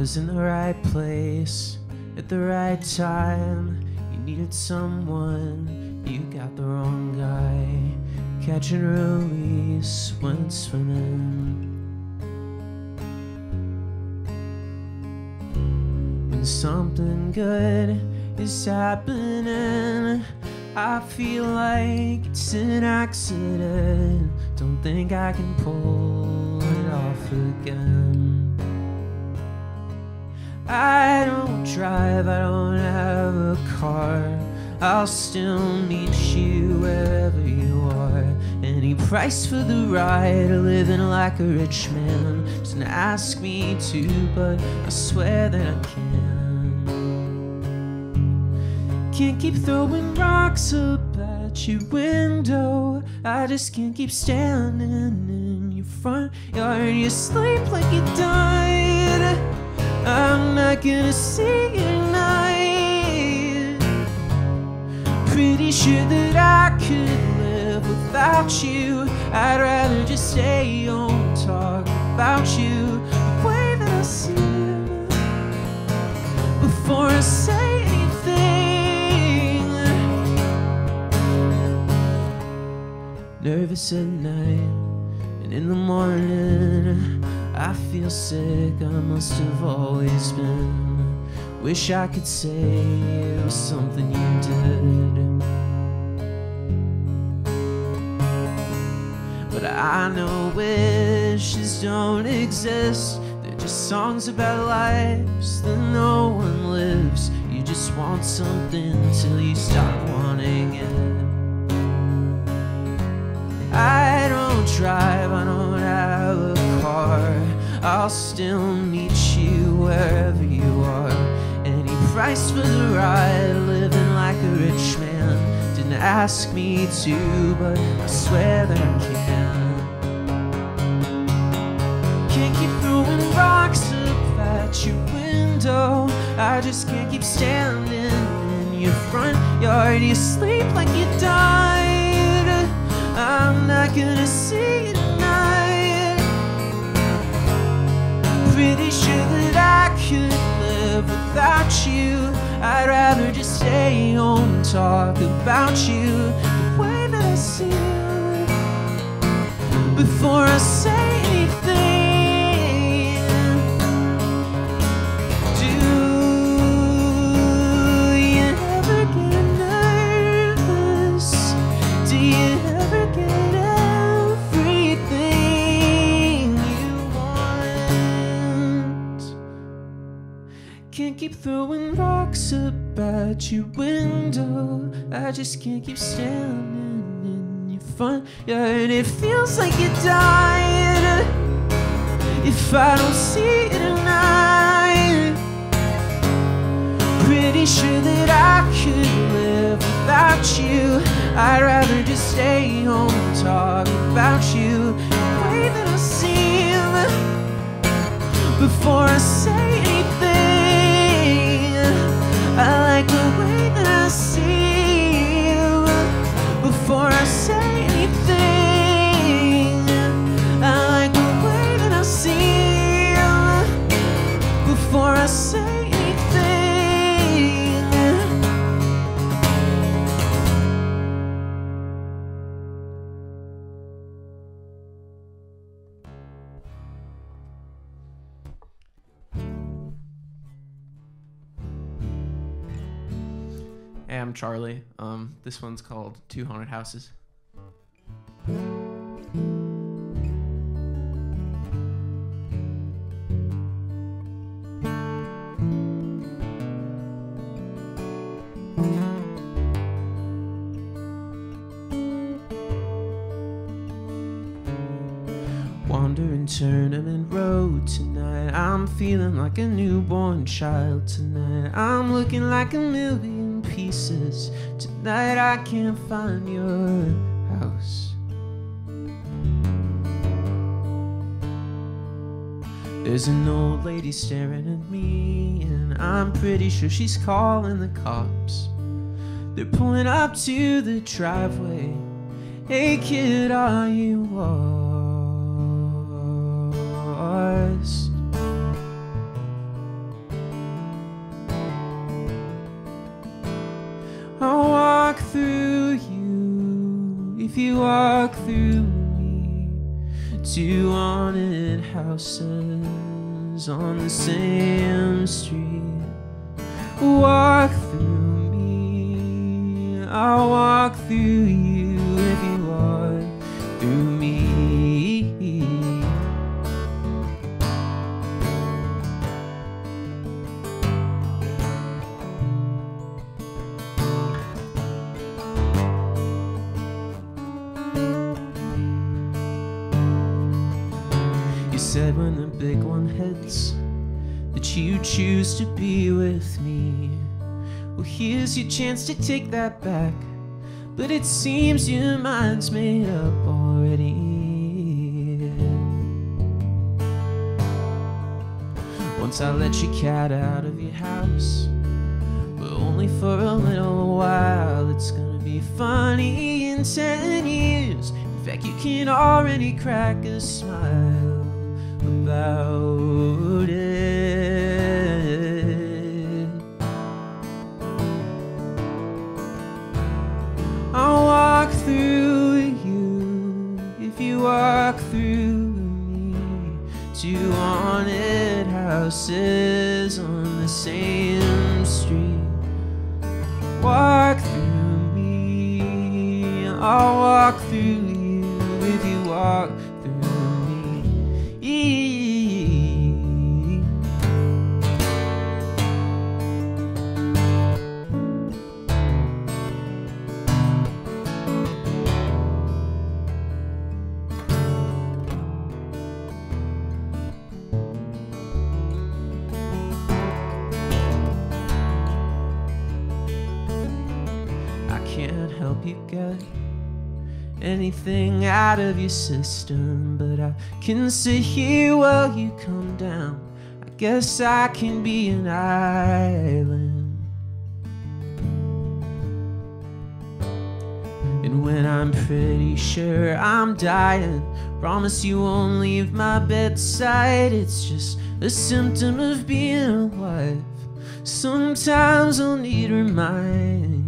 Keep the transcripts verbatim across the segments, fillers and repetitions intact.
was in the right place at the right time. You needed someone, you got the wrong guy. Catch and release, went swimming. When something good is happening, I feel like it's an accident. Don't think I can pull it off again. I don't drive, I don't have a car. I'll still need you wherever you are. Any price for the ride, living like a rich man. Doesn't ask me to, but I swear that I can. Can't keep throwing rocks up at your window. I just can't keep standing in your front yard. You sleep like you died. I'm not gonna see you tonight. Pretty sure that I could live without you. I'd rather just stay home and talk about you the way that I see you before I say anything. Nervous at night, and in the morning I feel sick, I must have always been. Wish I could say it was something you did, but I know wishes don't exist. They're just songs about lives that no one lives. You just want something till you stop wanting it. I don't drive, I don't have a car. I'll still meet you wherever you are. Any price for the ride, living like a rich man. Didn't ask me to, but I swear that I can. Can't keep throwing rocks up at your window. I just can't keep standing in your front yard. You sleep like you died. I'm not gonna see you tonight. Pretty sure that I could live without you. I'd rather just stay home and talk about you the way that I see you before I say anything. Do you ever get nervous? Do you ever get everything you want? Can't keep throwing rocks up at your window. I just can't keep standing in your front yard. It feels like you died if I don't see it tonight. Pretty sure that I could live without you. I'd rather just stay home and talk about you the way that I seem before I say anything. I like the way that I see you before I say anything. I like the way that I see you before I say anything. Hey, I'm Charlie. Um, this one's called Two Haunted Houses. Wandering tournament road tonight. I'm feeling like a newborn child tonight. I'm looking like a million pieces. Tonight I can't find your house. There's an old lady staring at me, and I'm pretty sure she's calling the cops. They're pulling up to the driveway. Hey kid, are you lost? if you walk through me. Two haunted houses on the same street. Walk through me, I'll walk through you if you walk through me. You said when the big one hits that you choose to be with me. Well, here's your chance to take that back, but it seems your mind's made up already. Once I let your cat out of your house, but only for a little while. It's gonna be funny in ten years. In fact, you can already crack a smile about it. I'll walk through you if you walk through me. Two haunted houses on the same street. Walk through me, I'll walk through you if you walk through me. Can't help you get anything out of your system, but I can sit here while you come down. I guess I can be an island, and when I'm pretty sure I'm dying, promise you won't leave my bedside. It's just a symptom of being alive. Sometimes I'll need reminding.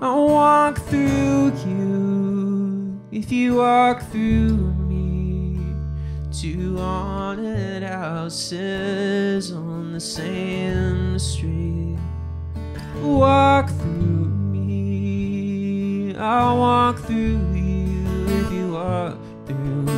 I'll walk through you if you walk through me. Two haunted houses on the same street. Walk through me, I'll walk through you if you walk through me.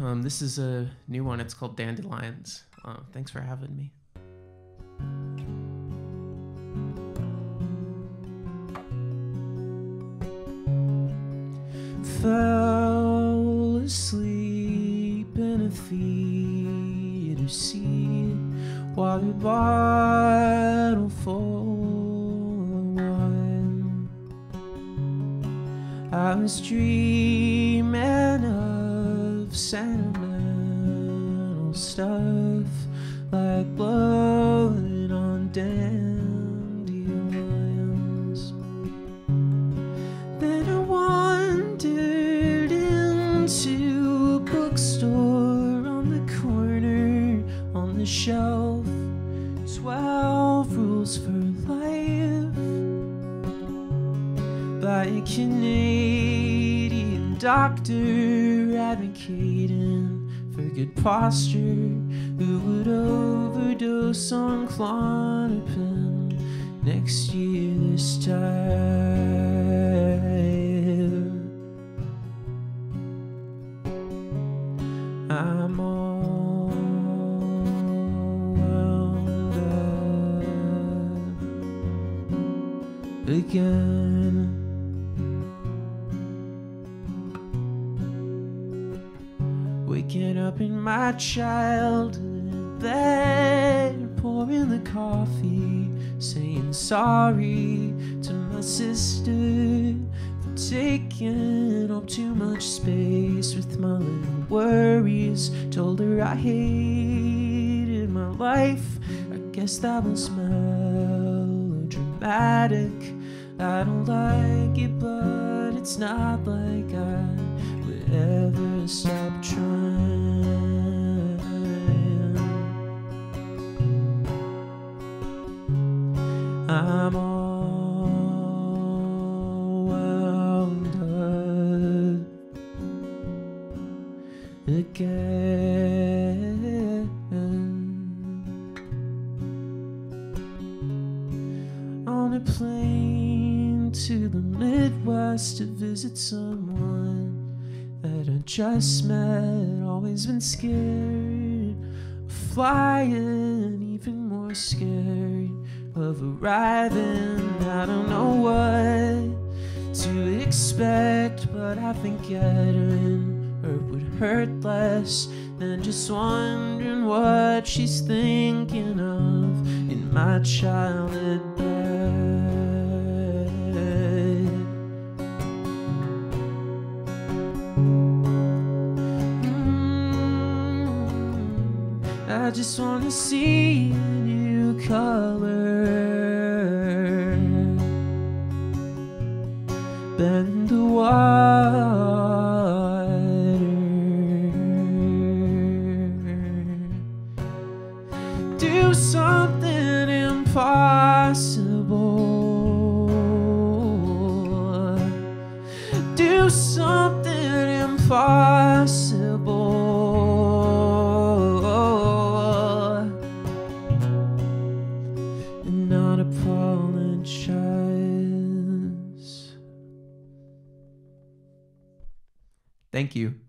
Um, this is a new one. It's called Dandelions. Uh, thanks for having me. Fell asleep in a theater seat, water bottle full of wine. I was dreaming of sentimental stuff, like blowing on dandelions. Then I wandered into a bookstore on the corner. On the shelf, twelve rules for life by a Canadian doctor, advocating for good posture, who would overdose on Klonopin next year this time. Waking up in my childhood bed, pouring the coffee, saying sorry to my sister for taking up too much space with my little worries. Told her I hated my life. I guess that was melodramatic. I don't like it, but it's not like I would ever stop trying. I'm all wound up again. On a plane to the Midwest to visit someone that I just met, always been scared of flying, even more scared of arriving. I don't know what to expect, but I think getting hurt would hurt less than just wondering what she's thinking of in my childhood bed. I just wanna see a new color, bend the water, do something impossible, do something impossible. Thank you.